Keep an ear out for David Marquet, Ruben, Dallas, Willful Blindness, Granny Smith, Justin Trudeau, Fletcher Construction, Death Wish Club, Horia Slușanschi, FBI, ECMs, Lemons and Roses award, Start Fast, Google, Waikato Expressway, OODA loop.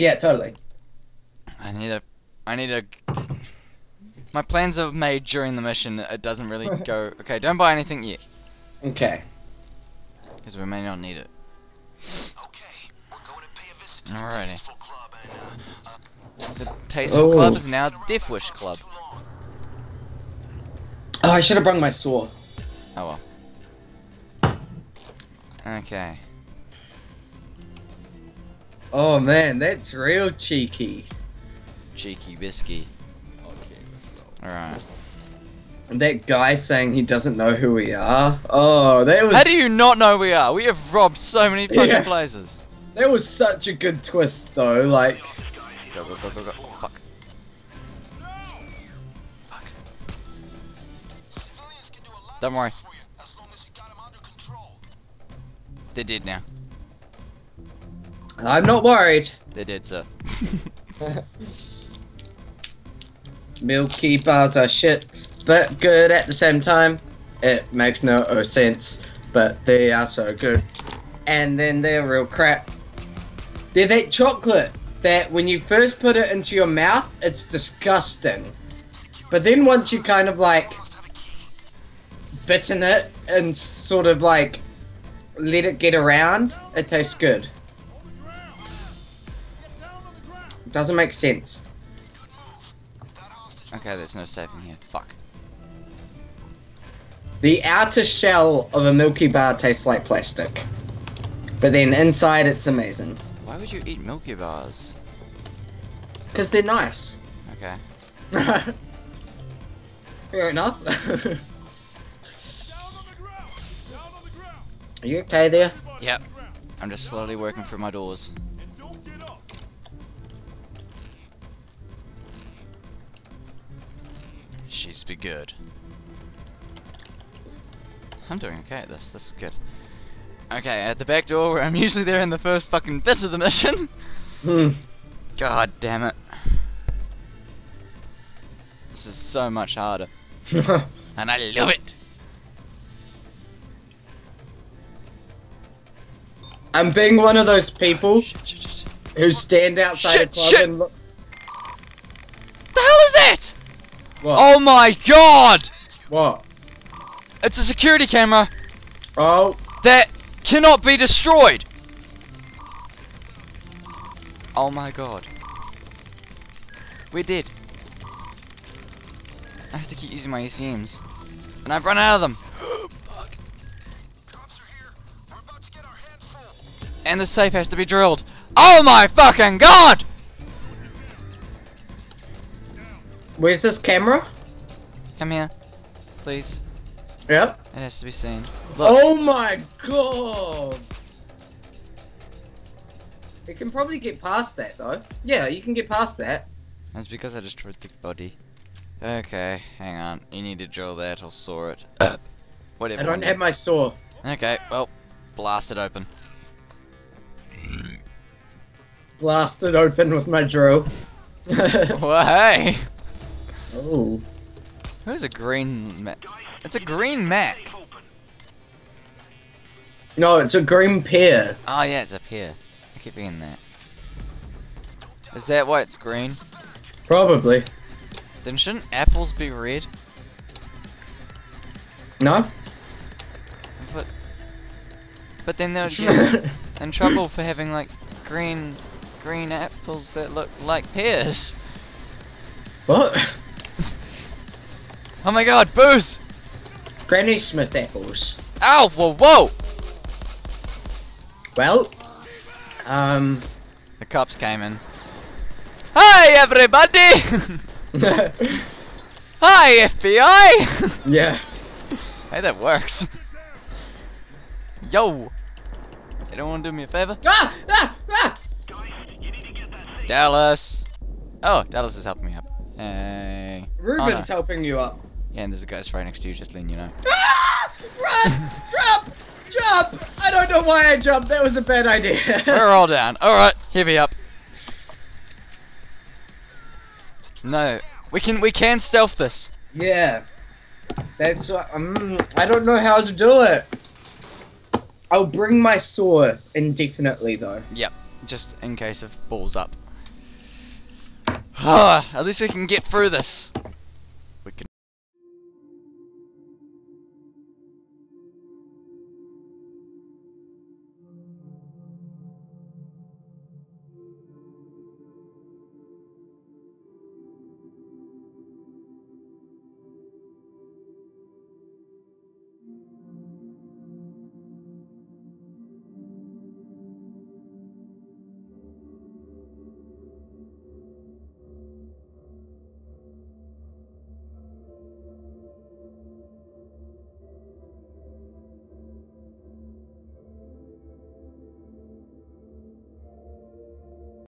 Yeah, totally. I need a. My plans are made during the mission. It doesn't really go. Okay, don't buy anything yet. Okay. Because we may not need it. Okay, we're going to pay a visit to the Tasteful Club and, the Tasteful Club is now Death Wish Club. Oh, I should have brung my saw. Oh well. Okay. Oh man, that's real cheeky. Cheeky biscuit. Alright. That guy saying he doesn't know who we are. Oh, that was... How do you not know we are? We have robbed so many fucking places. That was such a good twist, though. Like... Go, go, go, go, go. Oh, fuck. No. Fuck. Don't worry. They're dead now. I'm not worried. They're dead, sir. Milky bars are shit, but good at the same time. It makes no sense, but they are so good. And then they're real crap. They're that chocolate that when you first put it into your mouth, it's disgusting. But then once you kind of like bitten it and sort of like let it get around, it tastes good. It doesn't make sense. Okay, there's no safe in here. Fuck. The outer shell of a Milky Bar tastes like plastic. But then inside it's amazing. Why would you eat Milky Bars? Because they're nice. Okay. Fair enough. Are you okay there? Yep. I'm just slowly working through my doors. She's be good. I'm doing okay at this. This is good. Okay, at the back door where I'm usually there in the first fucking bit of the mission. God damn it. This is so much harder. And I love it. I'm being one of those people who stand outside a club and look. What the hell is that? What? Oh my god! What? It's a security camera. Oh. That cannot be destroyed. Oh my god. We're dead. I have to keep using my ECMs. And I've run out of them. Fuck. Cops are here. We're about to get our hands full. And the safe has to be drilled. Oh my fucking god! Where's this camera? Come here, please. Yep. It has to be seen. Look. Oh my god! It can probably get past that though. Yeah, you can get past that. That's because I destroyed the body. Okay, hang on. You need to drill that or saw it. Whatever. I don't have my saw. Okay, well, blast it open. Blast it open with my drill. Well, hey! Oh. Who's a green Mac? It's a green Mac. No, it's a green pear. Oh yeah, it's a pear. I keep forgetting that. Is that why it's green? Probably. Then shouldn't apples be red? No. But then they'll get in trouble for having like green apples that look like pears. What? Oh my god, booze! Granny Smith apples. Ow, whoa, whoa! Well, the cops came in. Hi, everybody! Hi, FBI! Yeah. Hey, that works. Yo! They don't want to do me a favor? Ah! Ah! Ah! Dallas! Oh, Dallas is helping me up. Hey. Ruben's helping you up. Yeah, and there's a guy's right next to you, just letting you know. Ah! Run! Drop! Jump! I don't know why I jumped. That was a bad idea. We're all down. Alright, heavy up. No. We can stealth this. Yeah. That's what... I don't know how to do it. I'll bring my sword indefinitely, though. Yep. Just in case of balls up. At least we can get through this.